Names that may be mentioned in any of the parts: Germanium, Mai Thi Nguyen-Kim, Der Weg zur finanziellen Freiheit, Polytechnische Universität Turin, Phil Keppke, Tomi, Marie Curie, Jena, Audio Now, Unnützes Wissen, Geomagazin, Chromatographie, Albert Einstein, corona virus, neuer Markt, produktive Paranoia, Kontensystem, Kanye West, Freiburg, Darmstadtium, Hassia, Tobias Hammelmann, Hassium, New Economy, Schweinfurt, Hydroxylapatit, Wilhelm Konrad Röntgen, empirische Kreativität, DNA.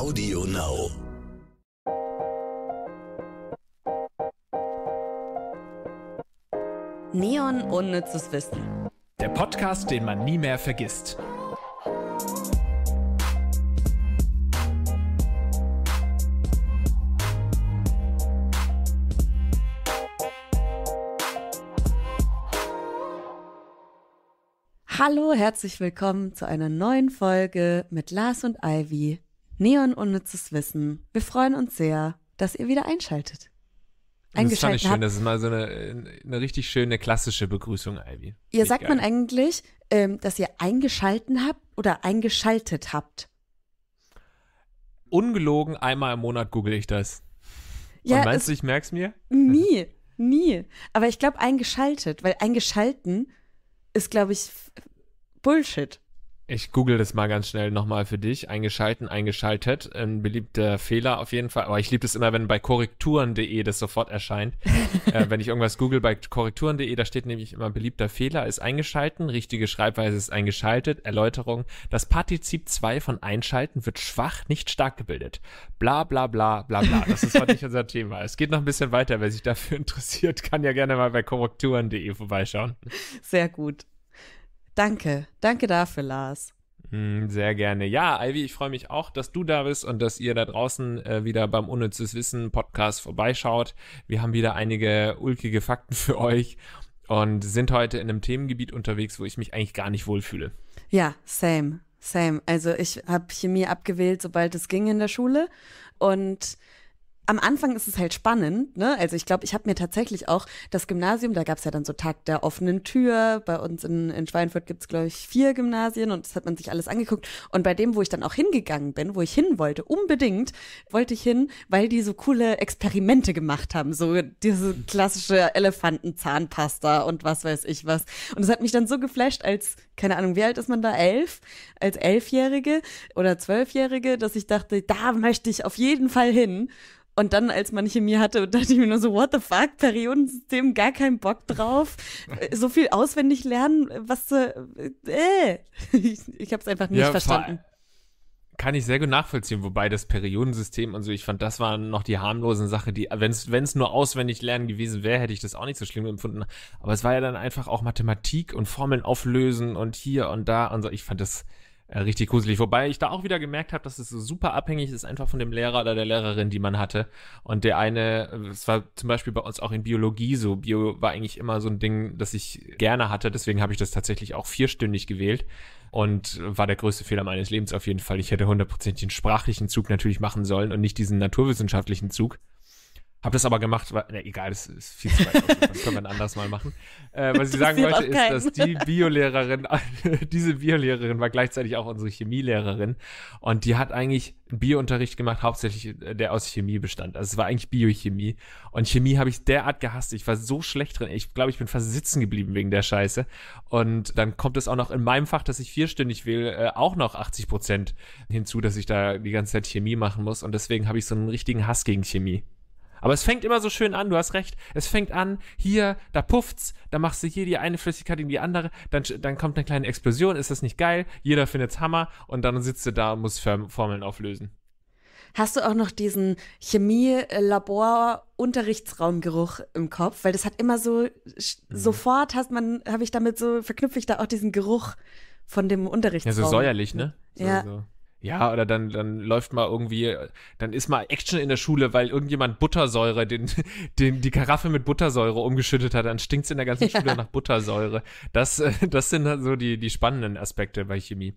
Audio Now. Neon Unnützes Wissen. Der Podcast, den man nie mehr vergisst. Hallo, herzlich willkommen zu einer neuen Folge mit Lars und Ivy. Neon Unnützes Wissen. Wir freuen uns sehr, dass ihr wieder einschaltet. Das fand ich schön, das ist mal so eine richtig schöne klassische Begrüßung, Ivy. Ihr sagt geil. Man eigentlich, dass ihr eingeschalten habt oder eingeschaltet habt? Ungelogen, einmal im Monat google ich das. Ja, und meinst du, ich merk's mir? Nie, nie. Aber ich glaube eingeschaltet, weil eingeschalten ist, glaube ich, Bullshit. Ich google das mal ganz schnell nochmal für dich. Eingeschaltet. Ein beliebter Fehler auf jeden Fall. Aber ich liebe es immer, wenn bei korrekturen.de das sofort erscheint. Wenn ich irgendwas google bei korrekturen.de, da steht nämlich immer beliebter Fehler ist eingeschalten, richtige Schreibweise ist eingeschaltet, Erläuterung. Das Partizip 2 von einschalten wird schwach, nicht stark gebildet. Bla, bla, bla, bla, bla. Das ist heute nicht unser Thema. Es geht noch ein bisschen weiter. Wer sich dafür interessiert, kann ja gerne mal bei korrekturen.de vorbeischauen. Sehr gut. Danke dafür, Lars. Sehr gerne. Ja, Ivy, ich freue mich auch, dass du da bist und dass ihr da draußen wieder beim Unnützes Wissen Podcast vorbeischaut. Wir haben wieder einige ulkige Fakten für euch und sind heute in einem Themengebiet unterwegs, wo ich mich eigentlich gar nicht wohlfühle. Ja, same. Also ich habe Chemie abgewählt, sobald es ging in der Schule, und am Anfang ist es halt spannend, ne? Also ich glaube, ich habe mir tatsächlich auch das Gymnasium, da gab es ja dann so Tag der offenen Tür, bei uns in Schweinfurt gibt es, glaube ich, 4 Gymnasien, und das hat man sich alles angeguckt. Und bei dem, wo ich dann auch hingegangen bin, wo ich hin wollte, unbedingt wollte ich hin, weil die so coole Experimente gemacht haben, so diese klassische Elefantenzahnpasta und was weiß ich was. Und das hat mich dann so geflasht als, keine Ahnung, wie alt ist man da, 11? Als 11-Jährige oder 12-Jährige, dass ich dachte, da möchte ich auf jeden Fall hin. Und dann, als man Chemie hatte, dachte ich mir nur so, what the fuck, Periodensystem, gar keinen Bock drauf. So viel auswendig lernen, was Ich habe es einfach nicht verstanden. Kann ich sehr gut nachvollziehen, wobei das Periodensystem und so, ich fand, das waren noch die harmlosen Sachen, die, wenn es nur auswendig lernen gewesen wäre, hätte ich das auch nicht so schlimm empfunden. Aber es war ja dann einfach auch Mathematik und Formeln auflösen und hier und da und so. Ich fand das richtig gruselig. Wobei ich da auch wieder gemerkt habe, dass es so super abhängig ist, einfach von dem Lehrer oder der Lehrerin, die man hatte. Und der eine, es war zum Beispiel bei uns auch in Biologie so. Bio war eigentlich immer so ein Ding, das ich gerne hatte. Deswegen habe ich das tatsächlich auch 4-stündig gewählt. Und war der größte Fehler meines Lebens auf jeden Fall. Ich hätte 100% den sprachlichen Zug natürlich machen sollen und nicht diesen naturwissenschaftlichen Zug. Hab das aber gemacht, weil, egal, das ist viel zu weit ausgegangen, das können wir ein anderes Mal machen. Was ich sagen wollte, ist, dass diese Biolehrerin war gleichzeitig auch unsere Chemielehrerin, und die hat eigentlich einen Biounterricht gemacht, hauptsächlich der aus Chemie bestand. Also es war eigentlich Biochemie, und Chemie habe ich derart gehasst, ich war so schlecht drin, ich glaube, ich bin fast sitzen geblieben wegen der Scheiße. Und dann kommt es auch noch in meinem Fach, das ich 4-stündig wähle, auch noch 80% hinzu, dass ich da die ganze Zeit Chemie machen muss, und deswegen habe ich so einen richtigen Hass gegen Chemie. Aber es fängt immer so schön an, du hast recht. Es fängt an, hier, da pufft's, da machst du hier die eine Flüssigkeit in die andere, dann kommt eine kleine Explosion, ist das nicht geil? Jeder findet's Hammer, und dann sitzt du da und musst Formeln auflösen. Hast du auch noch diesen Chemie-Labor-Unterrichtsraumgeruch im Kopf? Weil das hat immer so, sofort habe ich damit so, verknüpfe ich da auch diesen Geruch von dem Unterrichtsraum. Ja, so säuerlich, ne? So. Ja, oder dann läuft mal irgendwie, dann ist mal Action in der Schule, weil irgendjemand Buttersäure, die Karaffe mit Buttersäure umgeschüttet hat, dann stinkt's in der ganzen Schule nach Buttersäure. Das sind halt so die spannenden Aspekte bei Chemie.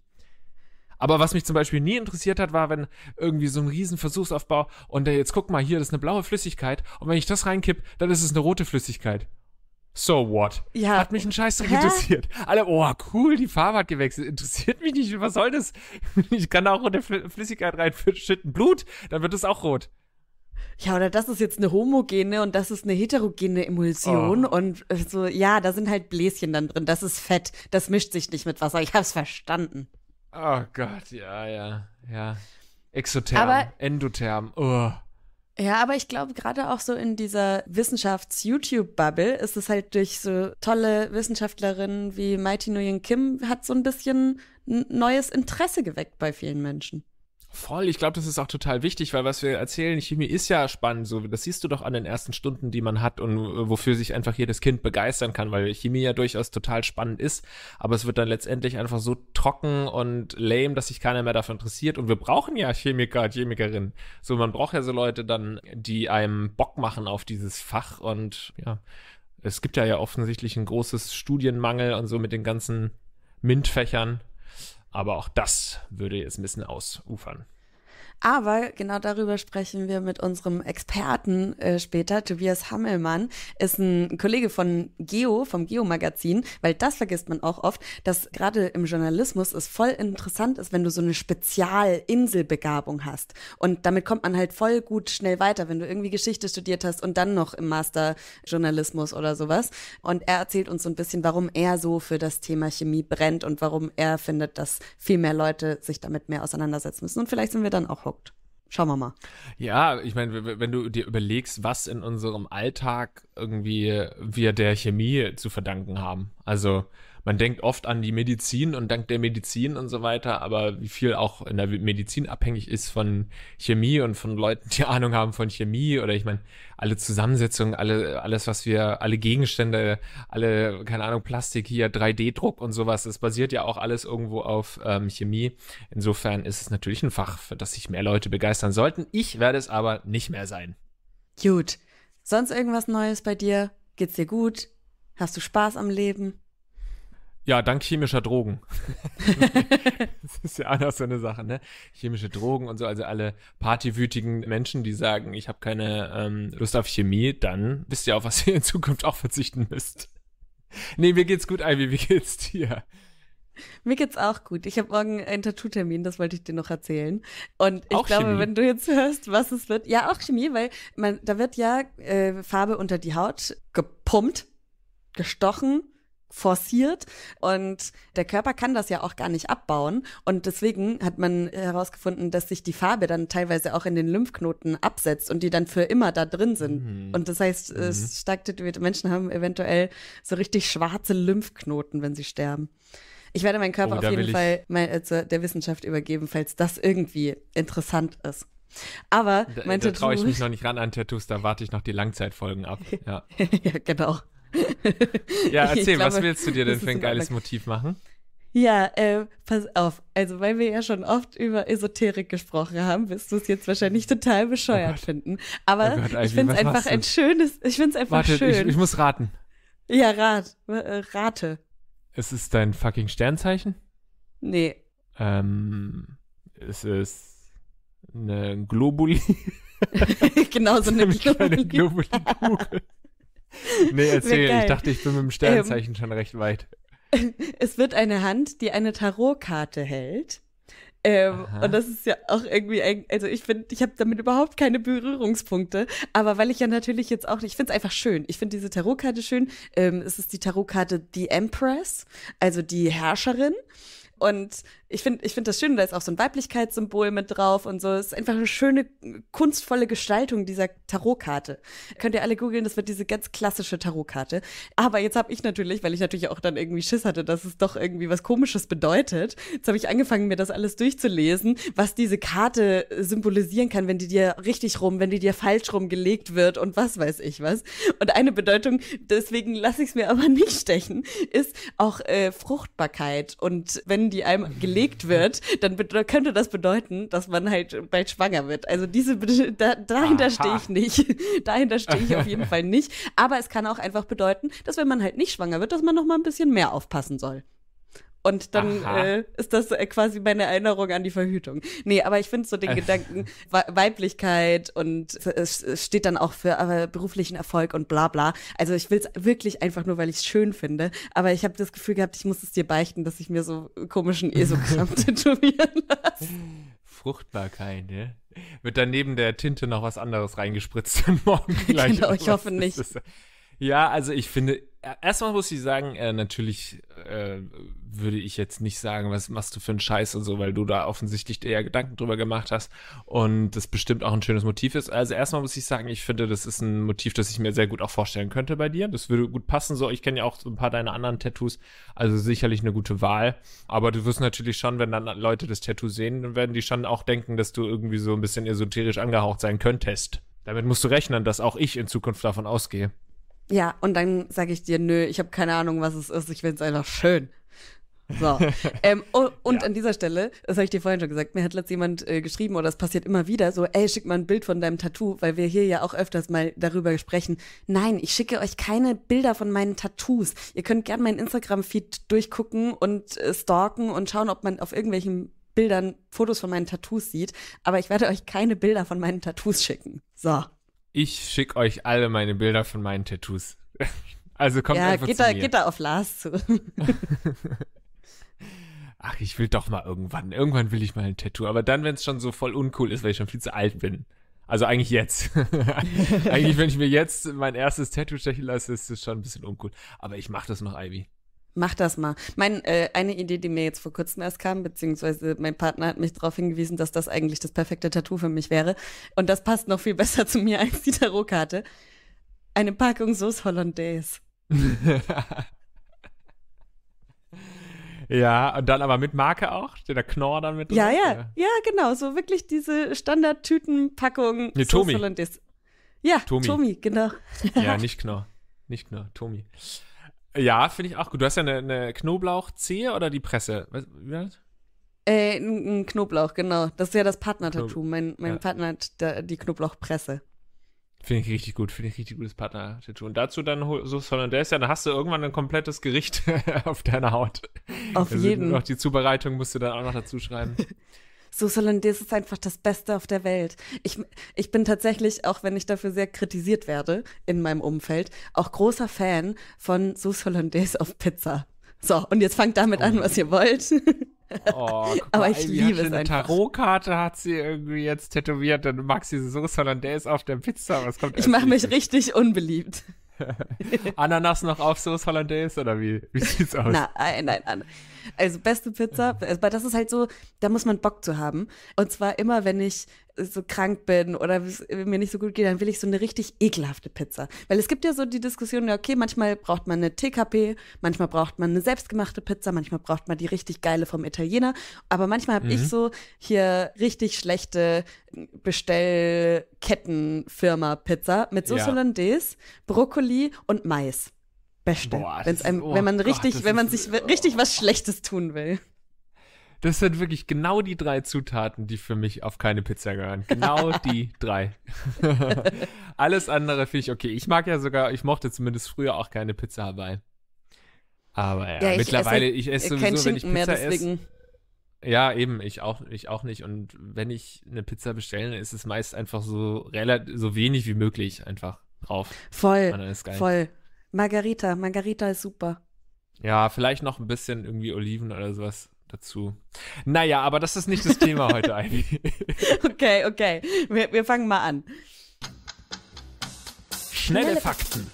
Aber was mich zum Beispiel nie interessiert hat, war, wenn irgendwie so ein riesen Versuchsaufbau, und jetzt guck mal, hier, das ist eine blaue Flüssigkeit, und wenn ich das reinkipp, dann ist es eine rote Flüssigkeit. So what? Ja. Hat mich ein Scheißdreck interessiert. Alle, cool, die Farbe hat gewechselt. Interessiert mich nicht, was soll das? Ich kann da auch rote Flüssigkeit reinschütten. Blut, dann wird es auch rot. Ja, oder das ist jetzt eine homogene und das ist eine heterogene Emulsion. Und so, ja, da sind halt Bläschen dann drin. Das ist Fett, das mischt sich nicht mit Wasser. Ich hab's verstanden. Oh Gott, ja. Exotherm, aber Endotherm, Ja, aber ich glaube, gerade auch so in dieser Wissenschafts-YouTube-Bubble ist es halt durch so tolle Wissenschaftlerinnen wie Mai Thi Nguyen-Kim, hat so ein bisschen neues Interesse geweckt bei vielen Menschen. Voll, ich glaube, das ist auch total wichtig, weil was wir erzählen, Chemie ist ja spannend, so, das siehst du doch an den ersten Stunden, die man hat und wofür sich einfach jedes Kind begeistern kann, weil Chemie ja durchaus total spannend ist, aber es wird dann letztendlich einfach so trocken und lame, dass sich keiner mehr dafür interessiert, und wir brauchen ja Chemiker, Chemikerinnen, so, man braucht ja so Leute dann, die einem Bock machen auf dieses Fach, und ja, es gibt ja offensichtlich ein großes Studienmangel und so mit den ganzen MINT-Fächern. Aber auch das würde jetzt ein bisschen ausufern. Aber genau darüber sprechen wir mit unserem Experten später. Tobias Hammelmann ist ein Kollege von Geo, vom Geomagazin, weil das vergisst man auch oft, dass gerade im Journalismus es voll interessant ist, wenn du so eine Spezialinselbegabung hast. Und damit kommt man halt voll gut schnell weiter, wenn du irgendwie Geschichte studiert hast und dann noch im Master Journalismus oder sowas. Und er erzählt uns so ein bisschen, warum er so für das Thema Chemie brennt und warum er findet, dass viel mehr Leute sich damit mehr auseinandersetzen müssen. Und vielleicht sind wir dann auch schauen wir mal. Ja, ich meine, wenn du dir überlegst, was in unserem Alltag irgendwie wir der Chemie zu verdanken haben. Also man denkt oft an die Medizin und dank der Medizin und so weiter, aber wie viel auch in der Medizin abhängig ist von Chemie und von Leuten, die Ahnung haben von Chemie, oder ich meine, alle Zusammensetzungen, alles, was wir, alle Gegenstände, alle, keine Ahnung, Plastik hier, 3D-Druck und sowas, das basiert ja auch alles irgendwo auf Chemie. Insofern ist es natürlich ein Fach, für das sich mehr Leute begeistern sollten. Ich werde es aber nicht mehr sein. Gut. Sonst irgendwas Neues bei dir? Geht's dir gut? Hast du Spaß am Leben? Ja, dank chemischer Drogen. Das ist ja auch noch so eine Sache, ne? Chemische Drogen und so, also alle partywütigen Menschen, die sagen, ich habe keine Lust auf Chemie, dann wisst ihr auch, was ihr in Zukunft auch verzichten müsst. Nee, mir geht's gut, Ivy, wie geht's dir? Mir geht's auch gut. Ich habe morgen einen Tattoo-Termin, das wollte ich dir noch erzählen. Und ich glaube, wenn du jetzt hörst, was es wird, ja, auch Chemie, weil da wird ja Farbe unter die Haut gepumpt, gestochen, forciert, und der Körper kann das ja auch gar nicht abbauen, und deswegen hat man herausgefunden, dass sich die Farbe dann teilweise auch in den Lymphknoten absetzt und die dann für immer da drin sind. Und das heißt, stark tätowierte Menschen haben eventuell so richtig schwarze Lymphknoten, wenn sie sterben. Ich werde meinen Körper auf jeden Fall mal der Wissenschaft übergeben, falls das irgendwie interessant ist. Aber mein Tattoo... Da traue ich mich noch nicht ran an Tattoos, da warte ich noch die Langzeitfolgen ab. Ja, ja, genau. Ja, erzähl, glaube, was willst du dir denn für ein geiles Motiv machen? Ja, pass auf, also weil wir ja schon oft über Esoterik gesprochen haben, wirst du es jetzt wahrscheinlich total bescheuert finden. Aber oh Gott, ich finde es einfach ein schönes, ich finde es einfach schön. Ich muss raten. Ja, rate. Ist es dein fucking Sternzeichen? Nee. Ist es eine Globuli? Genau, so eine Globuli-Kugel. Nee, erzähl, ich dachte, ich bin mit dem Sternzeichen schon recht weit. Es wird eine Hand, die eine Tarotkarte hält. Und das ist ja auch irgendwie, also ich finde, ich habe damit überhaupt keine Berührungspunkte, aber weil ich ja natürlich jetzt auch nicht, ich finde es einfach schön, ich finde diese Tarotkarte schön, es ist die Tarotkarte die Empress, also die Herrscherin, und ich finde das schön, da ist auch so ein Weiblichkeitssymbol mit drauf und so, es ist einfach eine schöne, kunstvolle Gestaltung dieser Tarotkarte. Könnt ihr alle googeln, das wird diese ganz klassische Tarotkarte, aber jetzt habe ich natürlich, weil ich natürlich auch dann irgendwie Schiss hatte, dass es doch irgendwie was Komisches bedeutet, jetzt habe ich angefangen, mir das alles durchzulesen, was diese Karte symbolisieren kann, wenn die dir richtig rum, wenn die dir falsch rum gelegt wird und was weiß ich was. Und eine Bedeutung, deswegen lasse ich es mir aber nicht stechen, ist auch Fruchtbarkeit, und wenn die einem gelegt wird, dann könnte das bedeuten, dass man halt bald schwanger wird. Also dahinter stehe ich nicht. Dahinter stehe ich auf jeden Fall nicht. Aber es kann auch einfach bedeuten, dass wenn man halt nicht schwanger wird, dass man noch mal ein bisschen mehr aufpassen soll. Und dann ist das quasi meine Erinnerung an die Verhütung. Nee, aber ich finde so den Gedanken Weiblichkeit, und es steht dann auch für beruflichen Erfolg und bla bla. Also ich will es wirklich einfach nur, weil ich es schön finde. Aber ich habe das Gefühl gehabt, ich muss es dir beichten, dass ich mir so komischen Esokram tätowieren lasse. Fruchtbarkeit, ne? Wird dann neben der Tinte noch was anderes reingespritzt und morgen gleich. Genau, ich hoffe nicht. Ja, also ich finde, erstmal muss ich sagen, natürlich würde ich jetzt nicht sagen, was machst du für einen Scheiß und so, weil du da offensichtlich dir ja Gedanken drüber gemacht hast und das bestimmt auch ein schönes Motiv ist. Also erstmal muss ich sagen, ich finde, das ist ein Motiv, das ich mir sehr gut auch vorstellen könnte bei dir. Das würde gut passen. So, ich kenne ja auch so ein paar deine anderen Tattoos, also sicherlich eine gute Wahl. Aber du wirst natürlich schon, wenn dann Leute das Tattoo sehen, dann werden die schon auch denken, dass du irgendwie so ein bisschen esoterisch angehaucht sein könntest. Damit musst du rechnen, dass auch ich in Zukunft davon ausgehe. Ja, und dann sage ich dir, nö, ich habe keine Ahnung, was es ist, ich finde es einfach schön. So. Und ja. An dieser Stelle, das habe ich dir vorhin schon gesagt, mir hat letztens jemand geschrieben, oder es passiert immer wieder, so, ey, schick mal ein Bild von deinem Tattoo, weil wir hier ja auch öfters mal darüber sprechen. Nein, ich schicke euch keine Bilder von meinen Tattoos. Ihr könnt gerne meinen Instagram-Feed durchgucken und stalken und schauen, ob man auf irgendwelchen Bildern Fotos von meinen Tattoos sieht, aber ich werde euch keine Bilder von meinen Tattoos schicken. So. Ich schicke euch alle meine Bilder von meinen Tattoos. Also kommt ja, einfach zu mir. Ja, geht da auf Lars zu. Ach, ich will doch mal irgendwann. Irgendwann will ich mal ein Tattoo. Aber dann, wenn es schon so voll uncool ist, weil ich schon viel zu alt bin. Also eigentlich jetzt. Eigentlich, wenn ich mir jetzt mein erstes Tattoo stechen lasse, ist es schon ein bisschen uncool. Aber ich mache das noch, Ivy. Mach das mal. Eine Idee, die mir jetzt vor kurzem erst kam, beziehungsweise mein Partner hat mich darauf hingewiesen, dass das eigentlich das perfekte Tattoo für mich wäre. Und das passt noch viel besser zu mir als die Tarotkarte. Eine Packung Sauce Hollandaise. Ja, und dann aber mit Marke auch? Steht der Knorr dann mit drin? Ja, genau. So wirklich diese Standard-Tüten-Packung Sauce Hollandaise. Ja, Tomi, genau. Ja, nicht Knorr, Tomi. Ja, finde ich auch gut. Du hast ja eine Knoblauchzehe oder die Presse? Ein Knoblauch, genau. Das ist ja das Partner-Tattoo. Mein Partner hat die Knoblauchpresse. Finde ich richtig gut. Finde ich richtig gutes Partner-Tattoo. Und dazu dann Sauce Hollandaise, dann hast du irgendwann ein komplettes Gericht auf deiner Haut. Auf jeden. Noch die Zubereitung musst du dann auch noch dazu schreiben. Sauce Hollandaise ist einfach das Beste auf der Welt. Ich bin tatsächlich, auch wenn ich dafür sehr kritisiert werde in meinem Umfeld, auch großer Fan von Sauce Hollandaise auf Pizza. So, und jetzt fangt damit an, was ihr wollt. Oh, guck mal, aber ich liebe es einfach. Eine Tarotkarte hat sie irgendwie jetzt tätowiert, dann magst du diese Sauce Hollandaise auf der Pizza. Was kommt? Ich mache mich richtig unbeliebt. Ananas noch auf Sauce Hollandaise oder wie sieht's aus? Nein. Also beste Pizza, aber das ist halt so, da muss man Bock zu haben. Und zwar immer, wenn ich so krank bin oder mir nicht so gut geht, dann will ich so eine richtig ekelhafte Pizza. Weil es gibt ja so die Diskussion, ja okay, manchmal braucht man eine TKP, manchmal braucht man eine selbstgemachte Pizza, manchmal braucht man die richtig geile vom Italiener. Aber manchmal habe ich so hier richtig schlechte Bestellkettenfirma-Pizza mit Sauce Hollandaise, Brokkoli und Mais. Bestellen, wenn man sich richtig was Schlechtes tun will. Das sind wirklich genau die drei Zutaten, die für mich auf keine Pizza gehören. Genau die drei. Alles andere finde ich okay. Ich mochte zumindest früher auch keine Pizza Hawaii. Aber ja, mittlerweile, ich esse sowieso, wenn ich Pizza esse. Ja, eben, ich auch nicht. Und wenn ich eine Pizza bestelle, ist es meist einfach so wenig wie möglich einfach drauf. Voll. Margarita ist super. Ja, vielleicht noch ein bisschen irgendwie Oliven oder sowas dazu. Naja, aber das ist nicht das Thema heute eigentlich. Okay. Wir fangen mal an. Schnelle Fakten.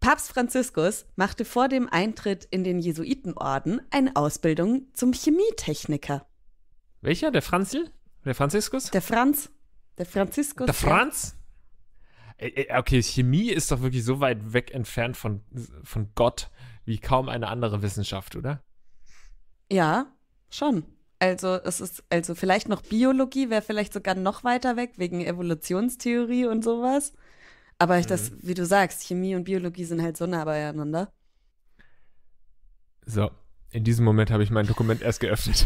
Papst Franziskus machte vor dem Eintritt in den Jesuitenorden eine Ausbildung zum Chemietechniker. Welcher? Der Franzl? Der Franziskus? Der Franziskus. Der Franz? Okay, Chemie ist doch wirklich so weit weg entfernt von Gott wie kaum eine andere Wissenschaft, oder? Ja, schon. Also es ist vielleicht noch Biologie, wäre vielleicht sogar noch weiter weg wegen Evolutionstheorie und sowas. Aber wie du sagst, Chemie und Biologie sind halt so nah beieinander. So, in diesem Moment habe ich mein Dokument erst geöffnet.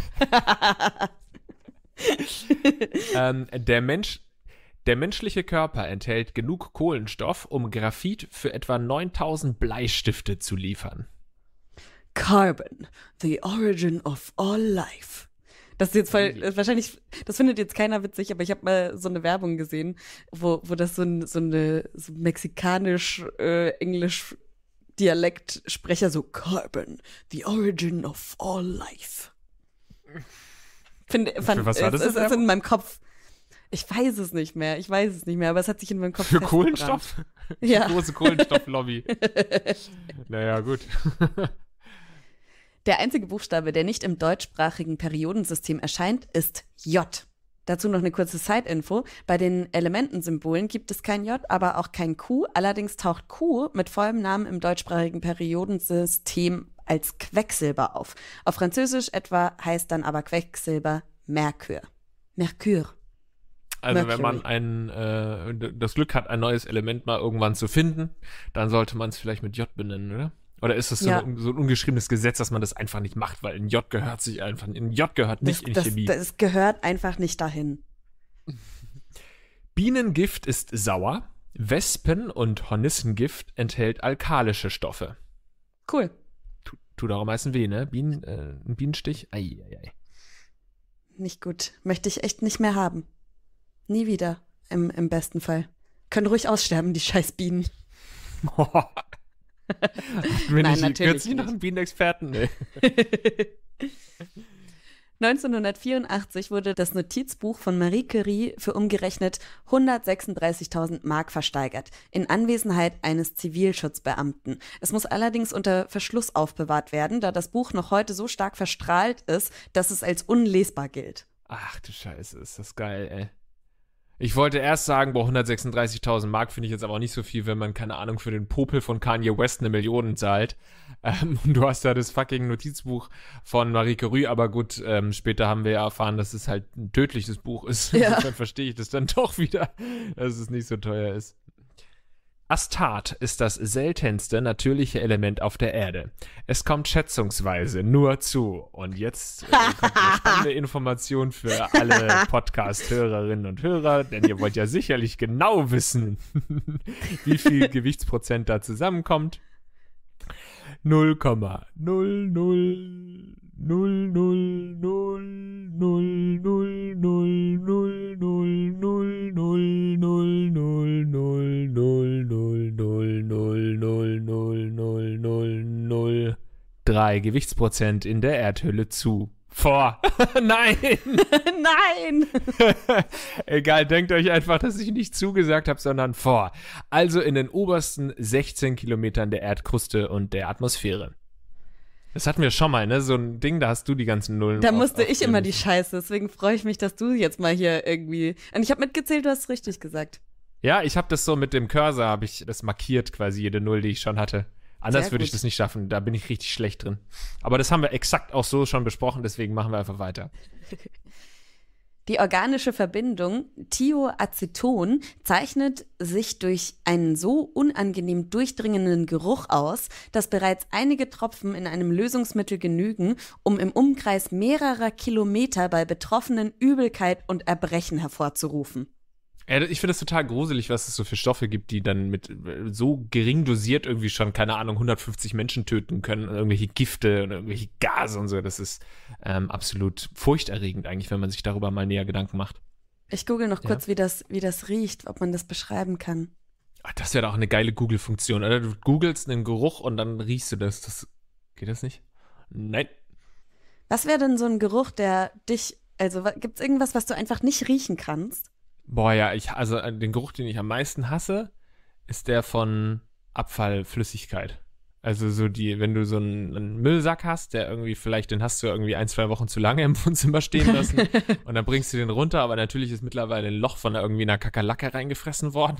Der menschliche Körper enthält genug Kohlenstoff, um Graphit für etwa 9000 Bleistifte zu liefern. Carbon, the origin of all life. Das ist jetzt das findet jetzt keiner witzig, aber ich habe mal so eine Werbung gesehen, wo das so mexikanisch-englisch-Dialekt-Sprecher so Carbon, the origin of all life. Für was war das? Das ist in meinem Kopf. Ich weiß es nicht mehr, aber es hat sich in meinem Kopf festgebrannt. Für Kohlenstoff? Ja. Die große Kohlenstofflobby. Naja, gut. Der einzige Buchstabe, der nicht im deutschsprachigen Periodensystem erscheint, ist J. Dazu noch eine kurze Side-Info. Bei den Elementensymbolen gibt es kein J, aber auch kein Q. Allerdings taucht Q mit vollem Namen im deutschsprachigen Periodensystem als Quecksilber auf. Auf Französisch etwa heißt dann aber Quecksilber Merkur. Merkur. Also Mercury. Wenn man das Glück hat, ein neues Element mal irgendwann zu finden, dann sollte man es vielleicht mit J benennen, oder? Oder ist das so, ja, so ein ungeschriebenes Gesetz, dass man das einfach nicht macht, weil ein J gehört sich einfach, ein J gehört nicht in Chemie. Das gehört einfach nicht dahin. Bienengift ist sauer, Wespen- und Hornissengift enthält alkalische Stoffe. Cool. Tut auch am meisten weh, ne? Ein Bienenstich? Ei, ei, ei. Nicht gut. Möchte ich echt nicht mehr haben. Nie wieder, im besten Fall. Können ruhig aussterben, die scheiß Bienen. Nein, natürlich nicht. Noch einen Bienenexperten? Nee. 1984 wurde das Notizbuch von Marie Curie für umgerechnet 136.000 Mark versteigert, in Anwesenheit eines Zivilschutzbeamten. Es muss allerdings unter Verschluss aufbewahrt werden, da das Buch noch heute so stark verstrahlt ist, dass es als unlesbar gilt. Ach du Scheiße, ist das geil, ey. Ich wollte erst sagen, boah, 136.000 Mark finde ich jetzt aber auch nicht so viel, wenn man, keine Ahnung, für den Popel von Kanye West 1 Million zahlt. Und du hast ja das fucking Notizbuch von Marie Curie, aber gut, später haben wir ja erfahren, dass es halt ein tödliches Buch ist. Ja. Dann verstehe ich das dann doch wieder, dass es nicht so teuer ist. Astat ist das seltenste natürliche Element auf der Erde. Es kommt schätzungsweise nur zu. Und jetzt kommt eine spannende Information für alle Podcast-Hörerinnen und Hörer, denn ihr wollt ja sicherlich genau wissen, wie viel Gewichtsprozent da zusammenkommt. 0,00000000000000003 Gewichtsprozent in der Erdhülle zu. Vor. Nein! Nein! Egal, denkt euch einfach, dass ich nicht zugesagt habe, sondern vor. Also in den obersten 16 Kilometern der Erdkruste und der Atmosphäre. Das hatten wir schon mal, ne? So ein Ding, da hast du die ganzen Nullen. Da musste ich immer die Scheiße, deswegen freue ich mich, dass du jetzt mal hier irgendwie... Und ich habe mitgezählt, du hast es richtig gesagt. Ja, ich habe das so mit dem Cursor, habe ich das markiert, quasi jede Null, die ich schon hatte. Anders würde ich das nicht schaffen, da bin ich richtig schlecht drin. Aber das haben wir exakt auch so schon besprochen, deswegen machen wir einfach weiter. Die organische Verbindung Thioaceton zeichnet sich durch einen so unangenehm durchdringenden Geruch aus, dass bereits einige Tropfen in einem Lösungsmittel genügen, um im Umkreis mehrerer Kilometer bei Betroffenen Übelkeit und Erbrechen hervorzurufen. Ich finde es total gruselig, was es so für Stoffe gibt, die dann mit so gering dosiert irgendwie schon, keine Ahnung, 150 Menschen töten können, irgendwelche Gifte und irgendwelche Gase und so. Das ist absolut furchterregend eigentlich, wenn man sich darüber mal näher Gedanken macht. Ich google noch kurz, wie das riecht, ob man das beschreiben kann. Ach, das wäre doch eine geile Google-Funktion, oder? Du googelst einen Geruch und dann riechst du das. Geht das nicht? Nein. Was wäre denn so ein Geruch, der dich, also gibt es irgendwas, was du einfach nicht riechen kannst? Boah, ja, also den Geruch, den ich am meisten hasse, ist der von Abfallflüssigkeit. Also so wenn du so einen Müllsack hast, der irgendwie vielleicht, den hast du irgendwie 1, 2 Wochen zu lange im Wohnzimmer stehen lassen und dann bringst du den runter, aber natürlich ist mittlerweile ein Loch von irgendwie einer Kakerlake reingefressen worden.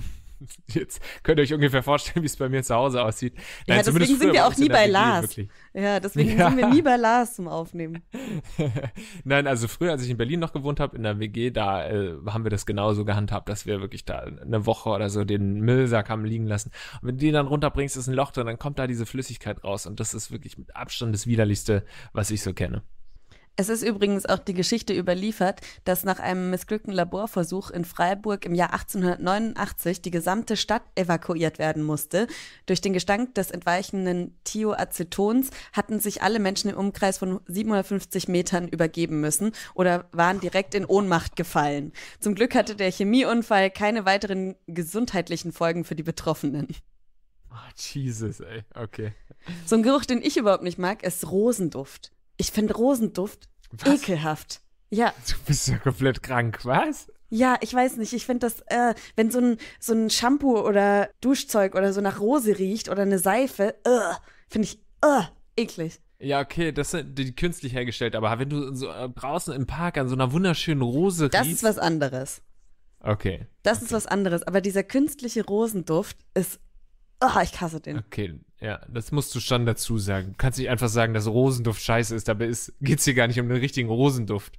Jetzt könnt ihr euch ungefähr vorstellen, wie es bei mir zu Hause aussieht. Nein, ja, deswegen sind wir auch nie bei Lars. Ja, deswegen sind wir nie bei Lars zum Aufnehmen. Nein, also früher, als ich in Berlin noch gewohnt habe, in der WG, da haben wir das genauso gehandhabt, dass wir wirklich da eine Woche oder so den Müllsack haben liegen lassen. Und wenn du den dann runterbringst, ist ein Loch drin, dann kommt da diese Flüssigkeit raus. Und das ist wirklich mit Abstand das Widerlichste, was ich so kenne. Es ist übrigens auch die Geschichte überliefert, dass nach einem missglückten Laborversuch in Freiburg im Jahr 1889 die gesamte Stadt evakuiert werden musste. Durch den Gestank des entweichenden Thioacetons hatten sich alle Menschen im Umkreis von 750 Metern übergeben müssen oder waren direkt in Ohnmacht gefallen. Zum Glück hatte der Chemieunfall keine weiteren gesundheitlichen Folgen für die Betroffenen. Oh, Jesus, ey, okay. So ein Geruch, den ich überhaupt nicht mag, ist Rosenduft. Ich finde Rosenduft ekelhaft. Ja. Du bist ja komplett krank, was? Ja, ich weiß nicht. Ich finde das, wenn so ein Shampoo oder Duschzeug oder so nach Rose riecht oder eine Seife, finde ich eklig. Ja, okay, das sind die künstlich hergestellt. Aber wenn du so draußen im Park an so einer wunderschönen Rose riechst. Das ist was anderes. Okay. Das ist was anderes. Aber dieser künstliche Rosenduft ist, ich hasse den. Okay, ja, das musst du schon dazu sagen. Du kannst nicht einfach sagen, dass Rosenduft scheiße ist. Dabei geht es hier gar nicht um den richtigen Rosenduft.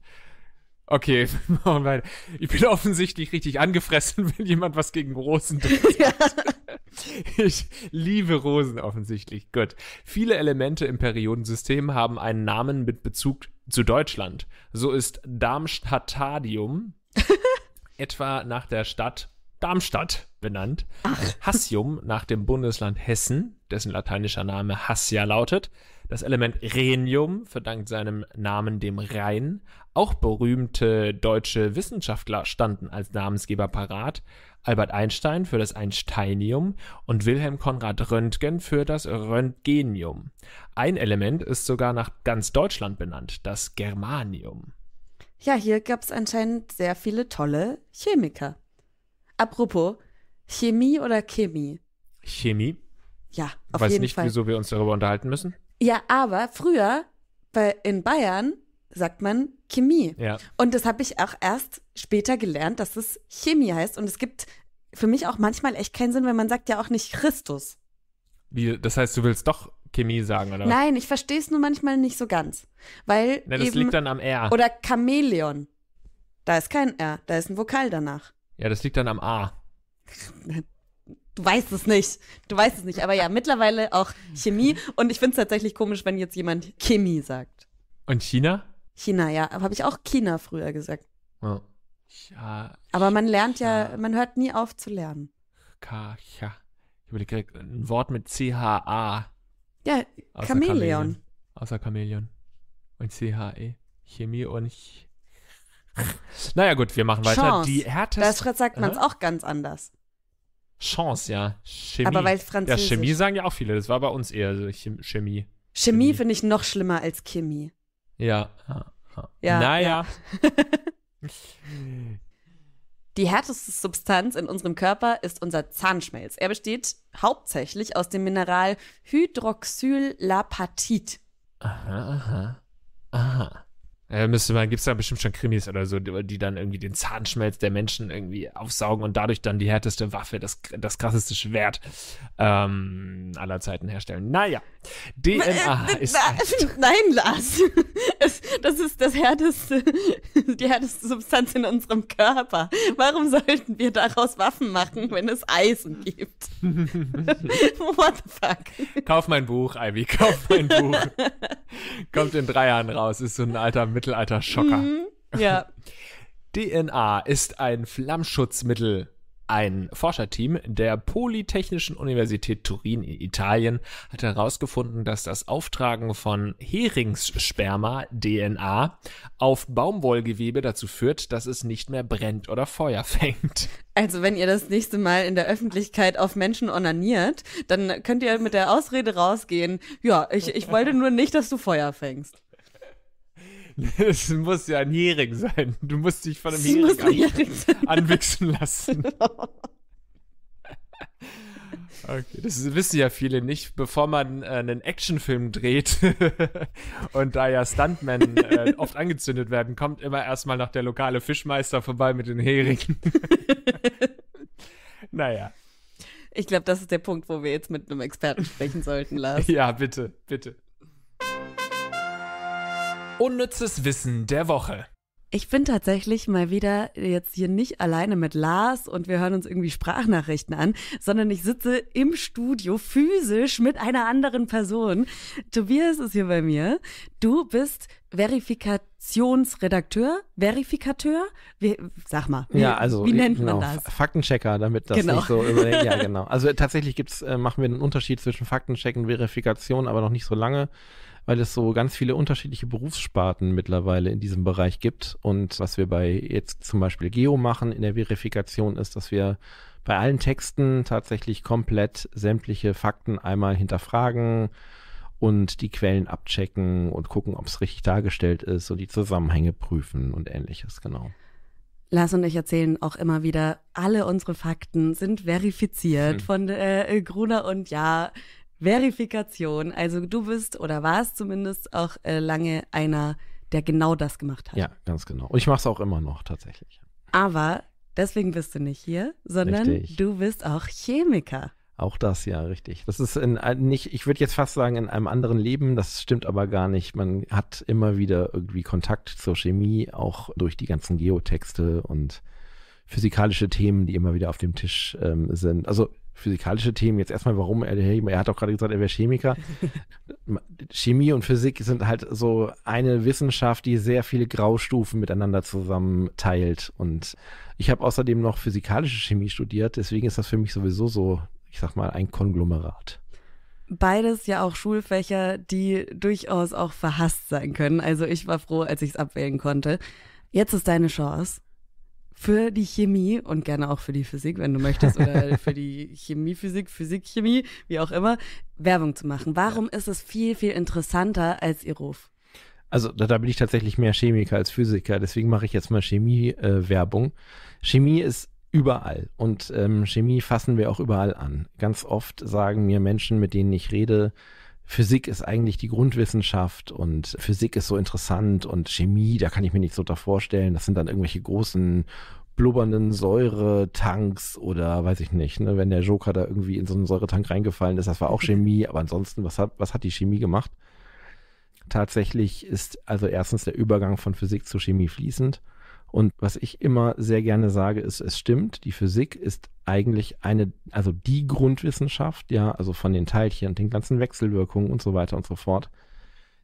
Okay, wir machen weiter. Ich bin offensichtlich richtig angefressen, wenn jemand was gegen Rosen tut. Ja. Ich liebe Rosen offensichtlich. Gut. Viele Elemente im Periodensystem haben einen Namen mit Bezug zu Deutschland. So ist Darmstadtium etwa nach der Stadt Darmstadt benannt. Hassium nach dem Bundesland Hessen, dessen lateinischer Name Hassia lautet. Das Element Rhenium verdankt seinem Namen dem Rhein. Auch berühmte deutsche Wissenschaftler standen als Namensgeber parat. Albert Einstein für das Einsteinium und Wilhelm Konrad Röntgen für das Röntgenium. Ein Element ist sogar nach ganz Deutschland benannt, das Germanium. Ja, hier gab es anscheinend sehr viele tolle Chemiker. Apropos, Chemie oder Chemie? Chemie. Ja, auf jeden Fall. Ich weiß nicht, wieso wir uns darüber unterhalten müssen. Ja, aber früher in Bayern sagt man Chemie. Ja. Und das habe ich auch erst später gelernt, dass es Chemie heißt. Und es gibt für mich auch manchmal echt keinen Sinn, weil man sagt ja auch nicht Christus. Wie, das heißt, du willst doch Chemie sagen, oder? Nein, ich verstehe es nur manchmal nicht so ganz. Weil na, das eben, liegt dann am R. Oder Chamäleon. Da ist kein R, da ist ein Vokal danach. Ja, das liegt dann am A. Du weißt es nicht. Du weißt es nicht. Aber ja, mittlerweile auch Chemie. Und ich finde es tatsächlich komisch, wenn jetzt jemand Chemie sagt. Und China? China, ja. Aber habe ich auch China früher gesagt. Oh. Ja. Aber man lernt ja, man hört nie auf zu lernen. Kacha. Ich überlege direkt ein Wort mit C-H-A. Ja, Chamäleon. Außer Chamäleon. Und C-H-E. Chemie und naja, gut, wir machen weiter. Chance. Die härteste. Da sagt man es auch ganz anders. Chance, ja. Chemie. Aber weil Französisch. Ja, Chemie sagen ja auch viele. Das war bei uns eher so Chemie. Chemie finde ich noch schlimmer als Chemie. Ja. Ja. Naja. Ja. Die härteste Substanz in unserem Körper ist unser Zahnschmelz. Er besteht hauptsächlich aus dem Mineral Hydroxylapatit. Aha, aha, aha. Gibt es da bestimmt schon Krimis oder so, die dann irgendwie den Zahnschmelz der Menschen irgendwie aufsaugen und dadurch dann die härteste Waffe, das krasseste Schwert aller Zeiten herstellen. Naja, DNA ist nein, Lars, das ist die härteste Substanz in unserem Körper. Warum sollten wir daraus Waffen machen, wenn es Eisen gibt? What the fuck? Kauf mein Buch, Ivy, kauf mein Buch. Kommt in 3 Jahren raus, ist so ein alter Mittelalter-Schocker. Ja. DNA ist ein Flammschutzmittel. Ein Forscherteam der Polytechnischen Universität Turin in Italien hat herausgefunden, dass das Auftragen von Heringssperma, DNA, auf Baumwollgewebe dazu führt, dass es nicht mehr brennt oder Feuer fängt. Also wenn ihr das nächste Mal in der Öffentlichkeit auf Menschen onaniert, dann könnt ihr mit der Ausrede rausgehen, ja, ich wollte nur nicht, dass du Feuer fängst. Es muss ja ein Hering sein. Du musst dich von einem Hering anwichsen lassen. Okay, das wissen ja viele nicht. Bevor man einen Actionfilm dreht und da ja Stuntmen oft angezündet werden, kommt immer erstmal noch der lokale Fischmeister vorbei mit den Heringen. Naja. Ich glaube, das ist der Punkt, wo wir jetzt mit einem Experten sprechen sollten, Lars. Ja, bitte, bitte. Unnützes Wissen der Woche. Ich bin tatsächlich mal wieder jetzt hier nicht alleine mit Lars und wir hören uns irgendwie Sprachnachrichten an, sondern ich sitze im Studio physisch mit einer anderen Person. Tobias ist hier bei mir. Du bist Verifikateur? Sag mal, wie nennt man das? Faktenchecker, damit das nicht so überdenkt. Ja, genau. Also tatsächlich machen wir einen Unterschied zwischen Faktenchecken und Verifikation, aber noch nicht so lange, weil es so ganz viele unterschiedliche Berufssparten mittlerweile in diesem Bereich gibt. Und was wir bei jetzt zum Beispiel Geo machen in der Verifikation ist, dass wir bei allen Texten tatsächlich komplett sämtliche Fakten einmal hinterfragen und die Quellen abchecken und gucken, ob es richtig dargestellt ist und die Zusammenhänge prüfen und Ähnliches, genau. Lars und ich erzählen auch immer wieder, alle unsere Fakten sind verifiziert von Gruner und Jahr. Verifikation, also du bist oder warst zumindest auch lange einer, der genau das gemacht hat. Ja, ganz genau. Und ich mache es auch immer noch tatsächlich. Aber deswegen bist du nicht hier, sondern richtig. Du bist auch Chemiker. Auch das, ja, richtig. Das ist ich würde jetzt fast sagen, in einem anderen Leben. Das stimmt aber gar nicht. Man hat immer wieder irgendwie Kontakt zur Chemie, auch durch die ganzen Geotexte und physikalische Themen, die immer wieder auf dem Tisch sind. Also physikalische Themen, jetzt erstmal, warum er hat auch gerade gesagt, er wäre Chemiker. Chemie und Physik sind halt so eine Wissenschaft, die sehr viele Graustufen miteinander zusammenteilt. Und ich habe außerdem noch physikalische Chemie studiert, deswegen ist das für mich sowieso so, ich sag mal, ein Konglomerat. Beides ja auch Schulfächer, die durchaus auch verhasst sein können. Also ich war froh, als ich es abwählen konnte. Jetzt ist deine Chance für die Chemie und gerne auch für die Physik, wenn du möchtest, oder für die Chemie-Physik, Physik-Chemie, wie auch immer, Werbung zu machen. Warum ist es viel, viel interessanter als ihr Ruf? Also da bin ich tatsächlich mehr Chemiker als Physiker, deswegen mache ich jetzt mal Chemie-Werbung. Chemie ist überall und Chemie fassen wir auch überall an. Ganz oft sagen mir Menschen, mit denen ich rede, Physik ist eigentlich die Grundwissenschaft und Physik ist so interessant und Chemie, da kann ich mir nichts drunter vorstellen. Das sind dann irgendwelche großen blubbernden Säuretanks oder weiß ich nicht, ne, wenn der Joker da irgendwie in so einen Säuretank reingefallen ist, das war auch Chemie, aber ansonsten, was hat die Chemie gemacht? Tatsächlich ist also erstens der Übergang von Physik zu Chemie fließend. Und was ich immer sehr gerne sage, ist, es stimmt, die Physik ist eigentlich die Grundwissenschaft, ja, also von den Teilchen, den ganzen Wechselwirkungen und so weiter und so fort.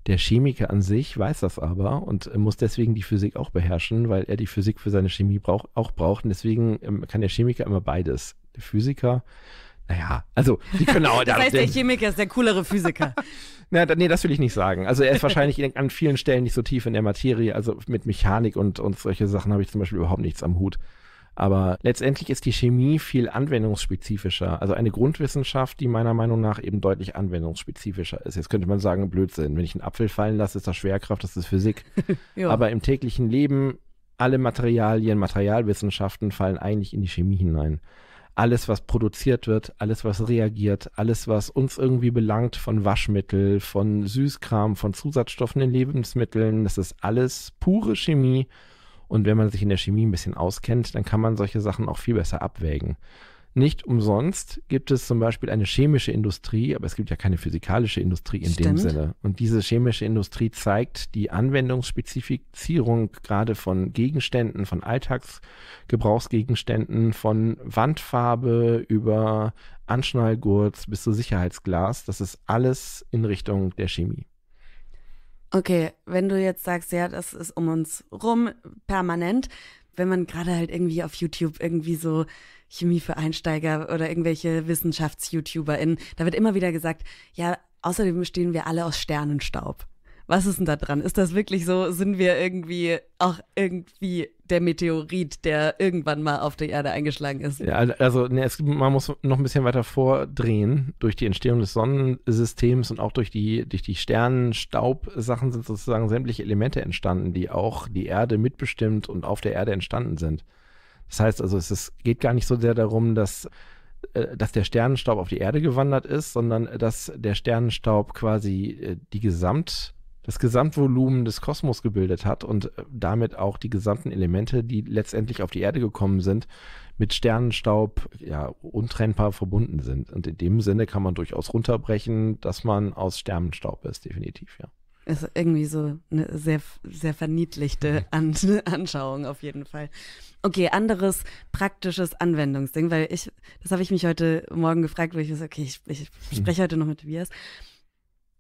Der Chemiker an sich weiß das aber und muss deswegen die Physik auch beherrschen, weil er die Physik für seine Chemie braucht. Und deswegen kann der Chemiker immer beides. Der Physiker, naja, also die können auch... Das heißt, der Chemiker ist der coolere Physiker. Nee, das will ich nicht sagen. Also er ist wahrscheinlich an vielen Stellen nicht so tief in der Materie. Also mit Mechanik und solche Sachen habe ich zum Beispiel überhaupt nichts am Hut. Aber letztendlich ist die Chemie viel anwendungsspezifischer. Also eine Grundwissenschaft, die meiner Meinung nach eben deutlich anwendungsspezifischer ist. Jetzt könnte man sagen, Blödsinn. Wenn ich einen Apfel fallen lasse, ist das Schwerkraft, das ist Physik. Ja. Aber im täglichen Leben, alle Materialwissenschaften fallen eigentlich in die Chemie hinein. Alles, was produziert wird, alles, was reagiert, alles, was uns irgendwie belangt von Waschmittel, von Süßkram, von Zusatzstoffen in Lebensmitteln, das ist alles pure Chemie. Und wenn man sich in der Chemie ein bisschen auskennt, dann kann man solche Sachen auch viel besser abwägen. Nicht umsonst gibt es zum Beispiel eine chemische Industrie, aber es gibt ja keine physikalische Industrie in dem Sinne. Und diese chemische Industrie zeigt die Anwendungsspezifizierung gerade von Gegenständen, von Alltagsgebrauchsgegenständen, von Wandfarbe über Anschnallgurt bis zu Sicherheitsglas. Das ist alles in Richtung der Chemie. Okay, wenn du jetzt sagst, ja, das ist um uns rum permanent, wenn man gerade halt irgendwie auf YouTube irgendwie so Chemie für Einsteiger oder irgendwelche Wissenschafts-YouTuberInnen, da wird immer wieder gesagt, ja, außerdem bestehen wir alle aus Sternenstaub. Was ist denn da dran? Ist das wirklich so? Sind wir irgendwie der Meteorit, der irgendwann mal auf die Erde eingeschlagen ist? Ja, also man muss noch ein bisschen weiter vordrehen. Durch die Entstehung des Sonnensystems und auch durch die Sternenstaubsachen sind sozusagen sämtliche Elemente entstanden, die auch die Erde mitbestimmt und auf der Erde entstanden sind. Das heißt also, geht gar nicht so sehr darum, dass der Sternenstaub auf die Erde gewandert ist, sondern dass der Sternenstaub quasi das Gesamtvolumen des Kosmos gebildet hat und damit auch die gesamten Elemente, die letztendlich auf die Erde gekommen sind, mit Sternenstaub ja untrennbar verbunden sind. Und in dem Sinne kann man durchaus runterbrechen, dass man aus Sternenstaub ist, definitiv, ja. Ist irgendwie so eine sehr, sehr verniedlichte Anschauung auf jeden Fall. Okay, anderes praktisches Anwendungsding, weil das habe ich mich heute Morgen gefragt, wo ich so, okay, ich spreche heute noch mit Tobias.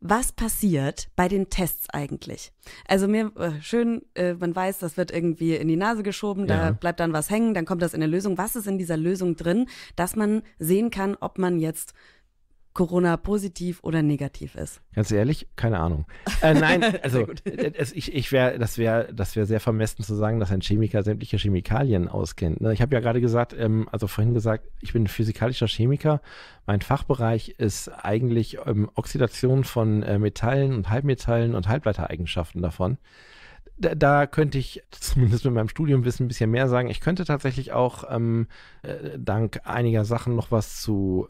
Was passiert bei den Tests eigentlich? Also man weiß, das wird irgendwie in die Nase geschoben, da bleibt dann was hängen, dann kommt das in der Lösung. Was ist in dieser Lösung drin, dass man sehen kann, ob man jetzt Corona positiv oder negativ ist? Ganz ehrlich, keine Ahnung. Das wäre sehr vermessen zu sagen, dass ein Chemiker sämtliche Chemikalien auskennt. Ne? Ich habe ja gerade gesagt, ich bin physikalischer Chemiker. Mein Fachbereich ist eigentlich Oxidation von Metallen und Halbmetallen und Halbleitereigenschaften davon. da könnte ich zumindest mit meinem Studiumwissen ein bisschen mehr sagen. Ich könnte tatsächlich auch dank einiger Sachen noch was zu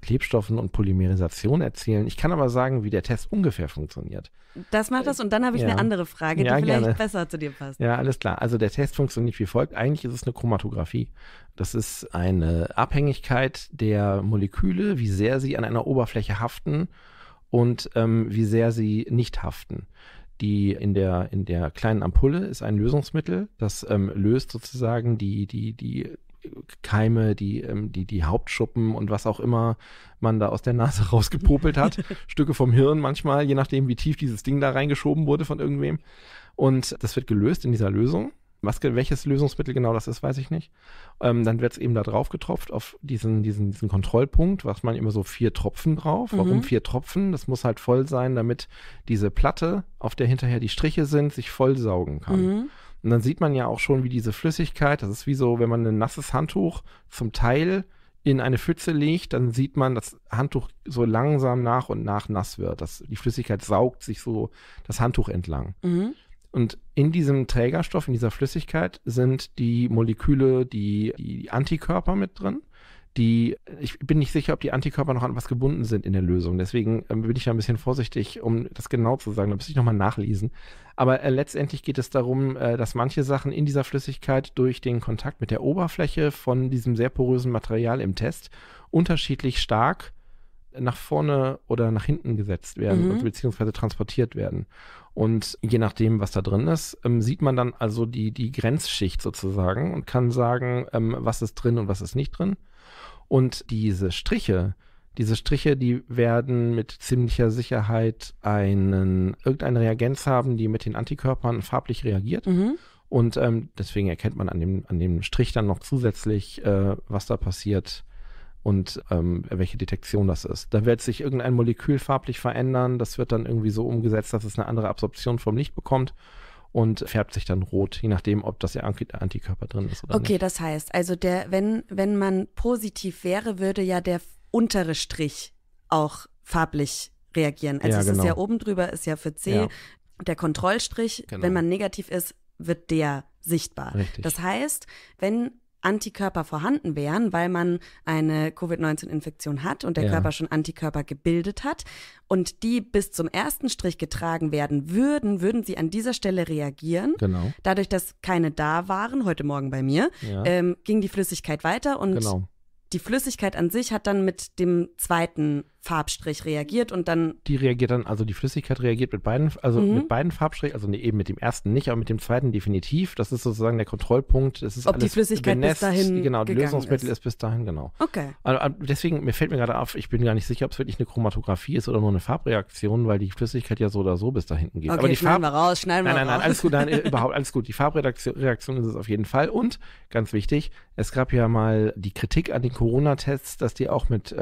Klebstoffen und Polymerisation erzählen. Ich kann aber sagen, wie der Test ungefähr funktioniert. Das macht das, und dann habe ich eine andere Frage, die vielleicht besser zu dir passt. Ja, alles klar. Also der Test funktioniert wie folgt. Eigentlich ist es eine Chromatographie. Das ist eine Abhängigkeit der Moleküle, wie sehr sie an einer Oberfläche haften und wie sehr sie nicht haften. Die in der kleinen Ampulle ist ein Lösungsmittel, das löst sozusagen die Keime, die Hauptschuppen und was auch immer man da aus der Nase rausgepopelt hat. Stücke vom Hirn manchmal, je nachdem, wie tief dieses Ding da reingeschoben wurde von irgendwem. Und das wird gelöst in dieser Lösung. Welches Lösungsmittel genau das ist, weiß ich nicht. Dann wird es eben da drauf getropft, auf diesen Kontrollpunkt, was man immer so 4 Tropfen drauf. Mhm. Warum 4 Tropfen? Das muss halt voll sein, damit diese Platte, auf der hinterher die Striche sind, sich vollsaugen kann. Mhm. Und dann sieht man ja auch schon, wie diese Flüssigkeit, das ist wie so, wenn man ein nasses Handtuch zum Teil in eine Pfütze legt, dann sieht man, dass das Handtuch so langsam nach und nach nass wird. Die Flüssigkeit saugt sich so das Handtuch entlang. Mhm. Und in diesem Trägerstoff, in dieser Flüssigkeit, sind die Moleküle, die Antikörper mit drin. Ich bin nicht sicher, ob die Antikörper noch an was gebunden sind in der Lösung. Deswegen bin ich da ein bisschen vorsichtig, um das genau zu sagen. Da muss ich nochmal nachlesen. Aber letztendlich geht es darum, dass manche Sachen in dieser Flüssigkeit durch den Kontakt mit der Oberfläche von diesem sehr porösen Material im Test unterschiedlich stark nach vorne oder nach hinten gesetzt werden, mhm, beziehungsweise transportiert werden. Und je nachdem, was da drin ist, sieht man dann also die Grenzschicht sozusagen und kann sagen, was ist drin und was ist nicht drin. Und diese Striche, die werden mit ziemlicher Sicherheit irgendeine Reagenz haben, die mit den Antikörpern farblich reagiert. Mhm. Und deswegen erkennt man an dem Strich dann noch zusätzlich, was da passiert. Und welche Detektion das ist. Da wird sich irgendein Molekül farblich verändern. Das wird dann irgendwie so umgesetzt, dass es eine andere Absorption vom Licht bekommt und färbt sich dann rot, je nachdem, ob das der Antikörper drin ist oder nicht. Okay, das heißt, also wenn man positiv wäre, würde ja der untere Strich auch farblich reagieren. Also es ist ja oben drüber, ist ja für C der Kontrollstrich. Genau. Wenn man negativ ist, wird der sichtbar. Richtig. Das heißt, wenn Antikörper vorhanden wären, weil man eine Covid-19-Infektion hat und der Körper schon Antikörper gebildet hat und die bis zum ersten Strich getragen werden würden sie an dieser Stelle reagieren. Genau. Dadurch, dass keine da waren, heute Morgen bei mir, ging die Flüssigkeit weiter und die Flüssigkeit an sich hat dann mit dem zweiten Farbstrich reagiert und dann. Die Flüssigkeit reagiert mit beiden, mit beiden Farbstrichen, also eben mit dem ersten nicht, aber mit dem zweiten definitiv. Das ist sozusagen der Kontrollpunkt. Das ist ob alles die Flüssigkeit benässt, bis dahin. Genau, die Lösungsmittel ist bis dahin, genau. Okay. Also deswegen, fällt mir gerade auf, ich bin gar nicht sicher, ob es wirklich eine Chromatographie ist oder nur eine Farbreaktion, weil die Flüssigkeit ja so oder so bis dahin geht. Okay, aber schneiden wir raus. Alles gut, überhaupt alles gut. Die Farbreaktion ist es auf jeden Fall. Und ganz wichtig, es gab ja mal die Kritik an den Corona-Tests, dass die auch mit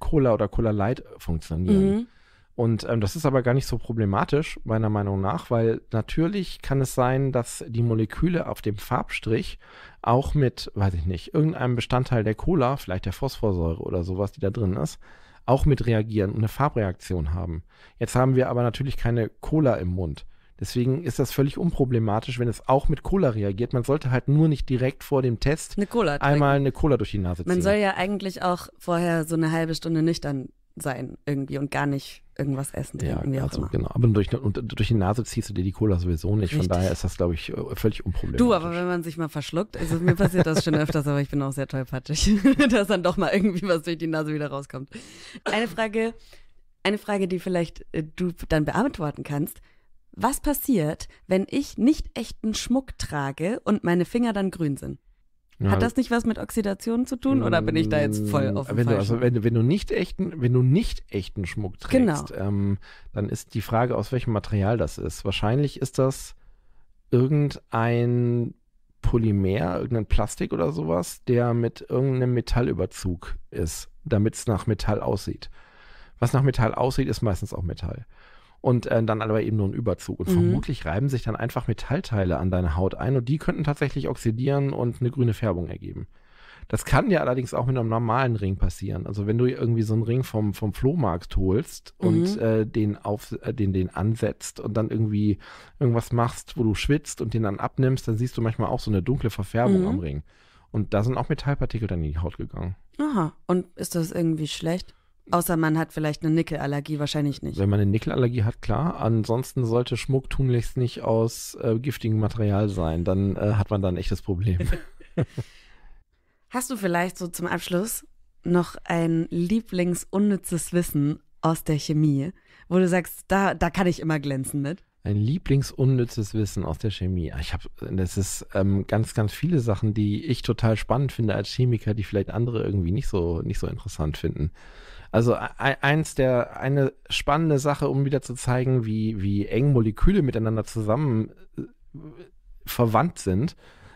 Cola oder Cola Light funktionieren. Mhm. Und das ist aber gar nicht so problematisch, meiner Meinung nach, weil natürlich kann es sein, dass die Moleküle auf dem Farbstrich auch mit, weiß ich nicht, irgendeinem Bestandteil der Cola, vielleicht der Phosphorsäure oder sowas, die da drin ist, auch mit reagieren und eine Farbreaktion haben. Jetzt haben wir aber natürlich keine Cola im Mund. Deswegen ist das völlig unproblematisch, wenn es auch mit Cola reagiert. Man sollte halt nur nicht direkt vor dem Test eine Cola durch die Nase ziehen. Man soll ja eigentlich auch vorher so eine halbe Stunde nüchtern sein irgendwie und gar nicht irgendwas essen. Ja, also, genau. Aber durch die Nase ziehst du dir die Cola sowieso nicht. Richtig. Von daher ist das, glaube ich, völlig unproblematisch. Du, aber wenn man sich mal verschluckt, also mir passiert das schon öfters, aber ich bin auch sehr tollpatschig, dass dann doch mal irgendwie was durch die Nase wieder rauskommt. Eine Frage, die vielleicht du dann beantworten kannst. Was passiert, wenn ich nicht echten Schmuck trage und meine Finger dann grün sind? Ja, hat das nicht was mit Oxidation zu tun oder bin ich da jetzt voll auf dem Falschen? Also wenn du nicht echten Schmuck trägst, dann ist die Frage, aus welchem Material das ist. Wahrscheinlich ist das irgendein Polymer, irgendein Plastik oder sowas, der mit irgendeinem Metallüberzug ist, damit es nach Metall aussieht. Was nach Metall aussieht, ist meistens auch Metall. Und dann aber eben nur ein Überzug. Und vermutlich reiben sich dann einfach Metallteile an deine Haut ein und die könnten tatsächlich oxidieren und eine grüne Färbung ergeben. Das kann ja allerdings auch mit einem normalen Ring passieren. Also wenn du irgendwie so einen Ring vom Flohmarkt holst und den ansetzt und dann irgendwie irgendwas machst, wo du schwitzt und den dann abnimmst, dann siehst du manchmal auch so eine dunkle Verfärbung am Ring. Und da sind auch Metallpartikel dann in die Haut gegangen. Aha. Und ist das irgendwie schlecht? Außer man hat vielleicht eine Nickelallergie, wahrscheinlich nicht. Wenn man eine Nickelallergie hat, klar. Ansonsten sollte Schmuck tunlichst nicht aus giftigem Material sein. Dann hat man da ein echtes Problem. Hast du vielleicht so zum Abschluss noch ein lieblingsunnützes Wissen aus der Chemie, wo du sagst, da kann ich immer glänzen mit? Ein lieblingsunnützes Wissen aus der Chemie. Das ist ganz, ganz viele Sachen, die ich total spannend finde als Chemiker, die vielleicht andere irgendwie nicht so interessant finden. Also eine spannende Sache, um wieder zu zeigen, wie eng Moleküle miteinander zusammen verwandt sind,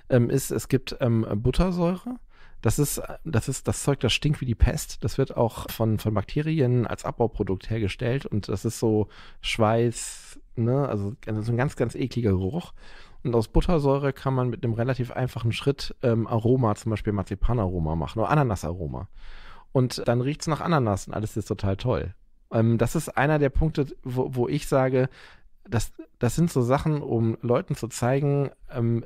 ist, es gibt Buttersäure. Das ist das Zeug, das stinkt wie die Pest. Das wird auch von Bakterien als Abbauprodukt hergestellt und das ist so Schweiß, ne? Also so ein ganz, ganz ekliger Geruch. Und aus Buttersäure kann man mit einem relativ einfachen Schritt Aroma, zum Beispiel Marzipanaroma machen oder Ananasaroma. Und dann riecht es nach Ananas und alles ist total toll. Das ist einer der Punkte, wo ich sage, das sind so Sachen, um Leuten zu zeigen,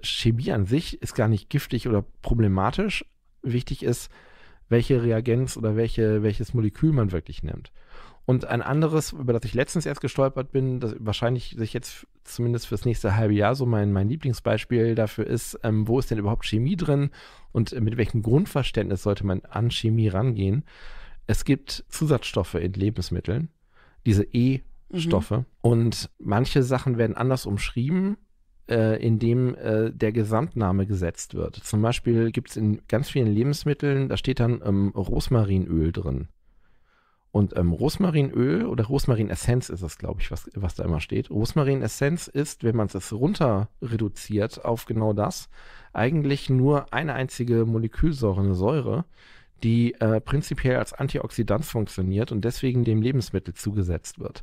Chemie an sich ist gar nicht giftig oder problematisch. Wichtig ist, welche Reagenz oder welches Molekül man wirklich nimmt. Und ein anderes, über das ich letztens erst gestolpert bin, das wahrscheinlich sich jetzt zumindest fürs nächste halbe Jahr so mein Lieblingsbeispiel dafür ist, wo ist denn überhaupt Chemie drin und mit welchem Grundverständnis sollte man an Chemie rangehen? Es gibt Zusatzstoffe in Lebensmitteln, diese E-Stoffe, und manche Sachen werden anders umschrieben, indem der Gesamtname gesetzt wird. Zum Beispiel gibt es in ganz vielen Lebensmitteln, da steht dann Rosmarinöl drin. Und Rosmarinöl oder Rosmarinessenz ist das, glaube ich, was da immer steht. Rosmarinessenz ist, wenn man es runter reduziert auf genau das, eigentlich nur eine einzige Molekülsäure, eine Säure, die prinzipiell als Antioxidant funktioniert und deswegen dem Lebensmittel zugesetzt wird.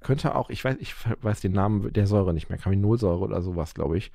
Könnte auch, ich weiß den Namen der Säure nicht mehr, Kaminolsäure oder sowas, glaube ich.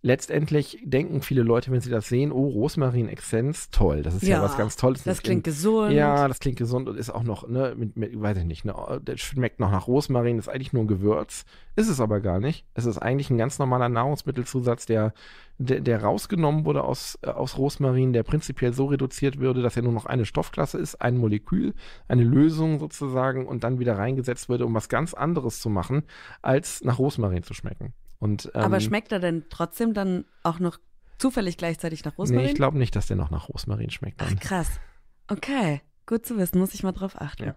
Letztendlich denken viele Leute, wenn sie das sehen, oh, Rosmarinessenz, toll, das ist ja was ganz Tolles. Das klingt gesund. Ja, das klingt gesund und ist auch noch, ne, weiß ich nicht, ne, das schmeckt noch nach Rosmarin, ist eigentlich nur ein Gewürz, ist es aber gar nicht. Es ist eigentlich ein ganz normaler Nahrungsmittelzusatz, der rausgenommen wurde aus Rosmarin, der prinzipiell so reduziert würde, dass er nur noch eine Stoffklasse ist, ein Molekül, eine Lösung sozusagen und dann wieder reingesetzt würde, um was ganz anderes zu machen, als nach Rosmarin zu schmecken. Und, aber schmeckt er denn trotzdem dann auch noch zufällig gleichzeitig nach Rosmarin? Nee, ich glaube nicht, dass der noch nach Rosmarin schmeckt. Dann. Ach, krass. Okay, gut zu wissen, muss ich mal drauf achten. Ja.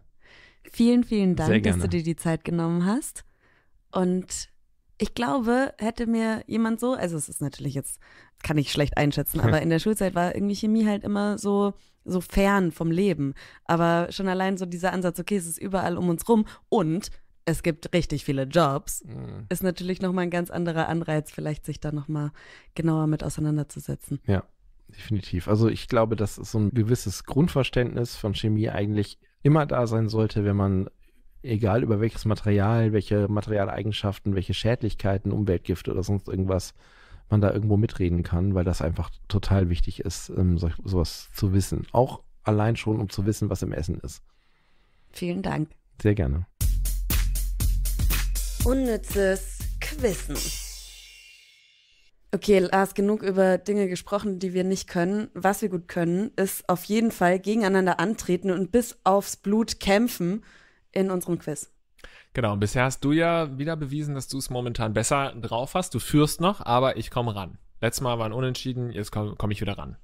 Vielen, vielen Dank, dass du dir die Zeit genommen hast. Und ich glaube, hätte mir jemand so, also es ist natürlich jetzt, kann ich schlecht einschätzen, aber in der Schulzeit war irgendwie Chemie halt immer so fern vom Leben. Aber schon allein so dieser Ansatz, okay, es ist überall um uns rum und es gibt richtig viele Jobs, ist natürlich nochmal ein ganz anderer Anreiz, vielleicht sich da nochmal genauer mit auseinanderzusetzen. Ja, definitiv. Also ich glaube, dass so ein gewisses Grundverständnis von Chemie eigentlich immer da sein sollte, wenn man, egal über welches Material, welche Materialeigenschaften, welche Schädlichkeiten, Umweltgifte oder sonst irgendwas, man da irgendwo mitreden kann, weil das einfach total wichtig ist, sowas zu wissen. Auch allein schon, um zu wissen, was im Essen ist. Vielen Dank. Sehr gerne. Unnützes Quissen. Okay, Lars, genug über Dinge gesprochen, die wir nicht können. Was wir gut können, ist auf jeden Fall gegeneinander antreten und bis aufs Blut kämpfen in unserem Quiz. Genau, und bisher hast du ja wieder bewiesen, dass du es momentan besser drauf hast. Du führst noch, aber ich komme ran. Letztes Mal waren unentschieden, jetzt komm ich wieder ran.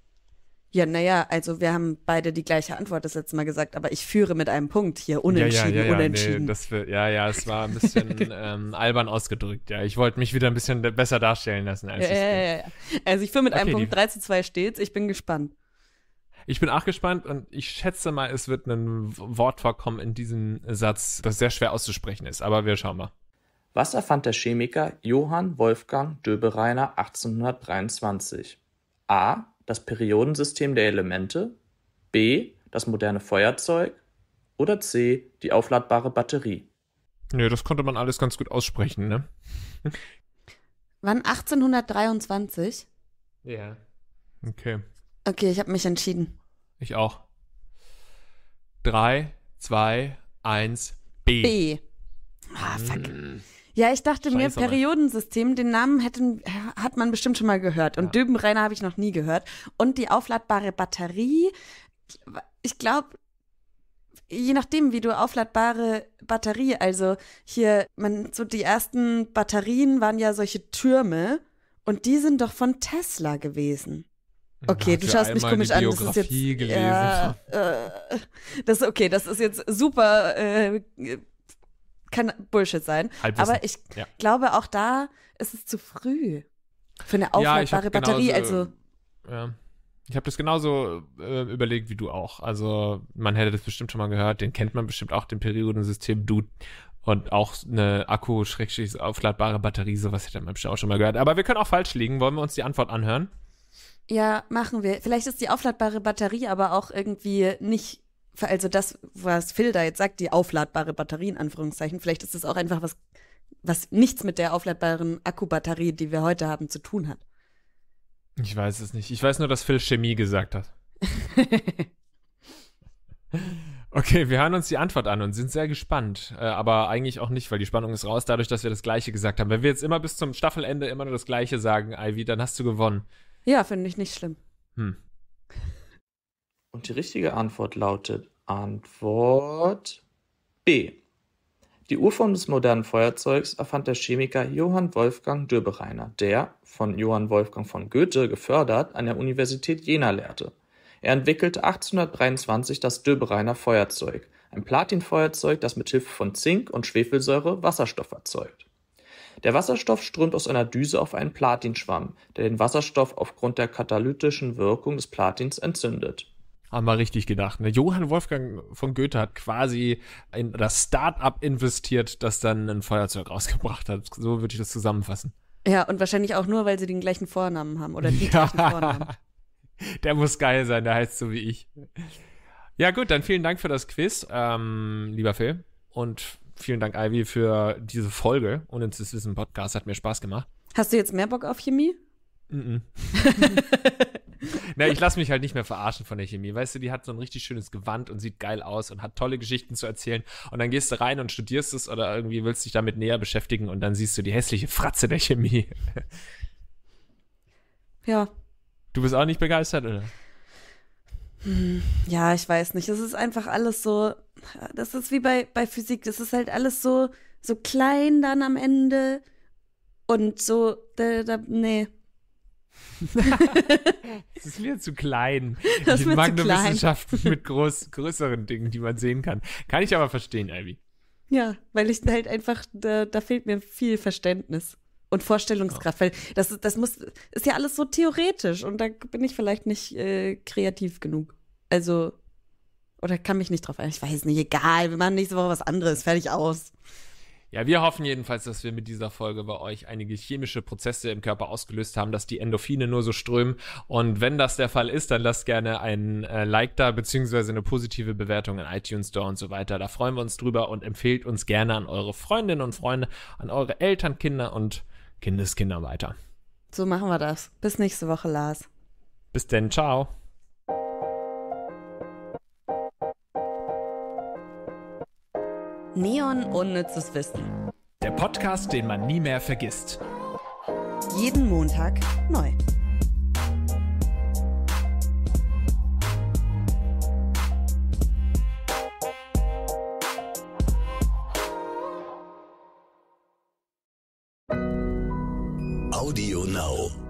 Ja, naja, also wir haben beide die gleiche Antwort das letzte Mal gesagt, aber ich führe mit einem Punkt hier, unentschieden, unentschieden. Nee, es war ein bisschen albern ausgedrückt, ja. Ich wollte mich wieder ein bisschen besser darstellen lassen. Als Also ich führe mit einem Punkt, 3:2 steht's, ich bin gespannt. Ich bin auch gespannt und ich schätze mal, es wird ein Wort vorkommen in diesem Satz, das sehr schwer auszusprechen ist, aber wir schauen mal. Was erfand der Chemiker Johann Wolfgang Döbereiner 1823? A. Das Periodensystem der Elemente, B. das moderne Feuerzeug oder C. die aufladbare Batterie. Ja, das konnte man alles ganz gut aussprechen, ne? Wann? 1823? Ja. Okay. Okay, ich habe mich entschieden. Ich auch. 3, 2, 1, B. B. Ah, fuck. Ja, ich dachte Scheiße, mir, Periodensystem, den Namen hat man bestimmt schon mal gehört. Und ja. Döbereiner habe ich noch nie gehört. Und die aufladbare Batterie, ich glaube, je nachdem, wie du aufladbare Batterie, also hier, so die ersten Batterien waren ja solche Türme und die sind doch von Tesla gewesen. Okay, ja, du schaust mich komisch an, das ist jetzt, ja, okay, das ist jetzt super, kann Bullshit sein, Halbwissen. Aber ich glaube, auch da ist es zu früh für eine aufladbare Batterie, genauso, also. Ja. Ich habe das genauso überlegt wie du auch. Also man hätte das bestimmt schon mal gehört. Den kennt man bestimmt auch, den Periodensystem-Dude. Und auch eine Akku-aufladbare Batterie, sowas hätte man bestimmt auch schon mal gehört. Aber wir können auch falsch liegen. Wollen wir uns die Antwort anhören? Ja, machen wir. Vielleicht ist die aufladbare Batterie aber auch irgendwie nicht, also das, was Phil da jetzt sagt, die aufladbare Batterie in Anführungszeichen, vielleicht ist das auch einfach was nichts mit der aufladbaren Akkubatterie, die wir heute haben, zu tun hat. Ich weiß es nicht. Ich weiß nur, dass Phil Chemie gesagt hat. Okay, wir hören uns die Antwort an und sind sehr gespannt. Aber eigentlich auch nicht, weil die Spannung ist raus, dadurch, dass wir das Gleiche gesagt haben. Wenn wir jetzt immer bis zum Staffelende immer nur das Gleiche sagen, Ivy, dann hast du gewonnen. Ja, finde ich nicht schlimm. Und die richtige Antwort lautet Antwort B. Die Urform des modernen Feuerzeugs erfand der Chemiker Johann Wolfgang Döbereiner, der, von Johann Wolfgang von Goethe gefördert, an der Universität Jena lehrte. Er entwickelte 1823 das Döbereiner Feuerzeug, ein Platinfeuerzeug, das mit Hilfe von Zink und Schwefelsäure Wasserstoff erzeugt. Der Wasserstoff strömt aus einer Düse auf einen Platinschwamm, der den Wasserstoff aufgrund der katalytischen Wirkung des Platins entzündet. Haben wir richtig gedacht. Ne? Johann Wolfgang von Goethe hat quasi in das Start-up investiert, das dann ein Feuerzeug rausgebracht hat. So würde ich das zusammenfassen. Ja, und wahrscheinlich auch nur, weil sie den gleichen Vornamen haben oder die gleichen Vornamen. Der muss geil sein, der heißt so wie ich. Ja gut, dann vielen Dank für das Quiz, lieber Phil. Und vielen Dank, Ivy, für diese Folge. Und ins Wissen Podcast hat mir Spaß gemacht. Hast du jetzt mehr Bock auf Chemie? Na, ich lasse mich halt nicht mehr verarschen von der Chemie. Weißt du, die hat so ein richtig schönes Gewand und sieht geil aus und hat tolle Geschichten zu erzählen. Und dann gehst du rein und studierst es oder irgendwie willst dich damit näher beschäftigen und dann siehst du die hässliche Fratze der Chemie. Ja. Du bist auch nicht begeistert, oder? Ja, ich weiß nicht. Es ist einfach alles so, das ist wie bei Physik. Das ist halt alles so klein dann am Ende und so, nee. Das ist mir zu klein. Ich mag nur Wissenschaften mit größeren Dingen, die man sehen kann. Kann ich aber verstehen, Ivy. Ja, weil ich halt einfach, da fehlt mir viel Verständnis und Vorstellungskraft. Weil das ist ja alles so theoretisch und da bin ich vielleicht nicht kreativ genug. Also, oder kann mich nicht drauf ein. Ich weiß nicht, egal, wir machen nächste Woche was anderes, fertig, aus. Ja, wir hoffen jedenfalls, dass wir mit dieser Folge bei euch einige chemische Prozesse im Körper ausgelöst haben, dass die Endorphine nur so strömen. Und wenn das der Fall ist, dann lasst gerne ein Like da, beziehungsweise eine positive Bewertung in iTunes Store und so weiter. Da freuen wir uns drüber und empfehlt uns gerne an eure Freundinnen und Freunde, an eure Eltern, Kinder und Kindeskinder weiter. So machen wir das. Bis nächste Woche, Lars. Bis denn, ciao. Neon Unnützes Wissen. Der Podcast, den man nie mehr vergisst. Jeden Montag neu. Audio Now.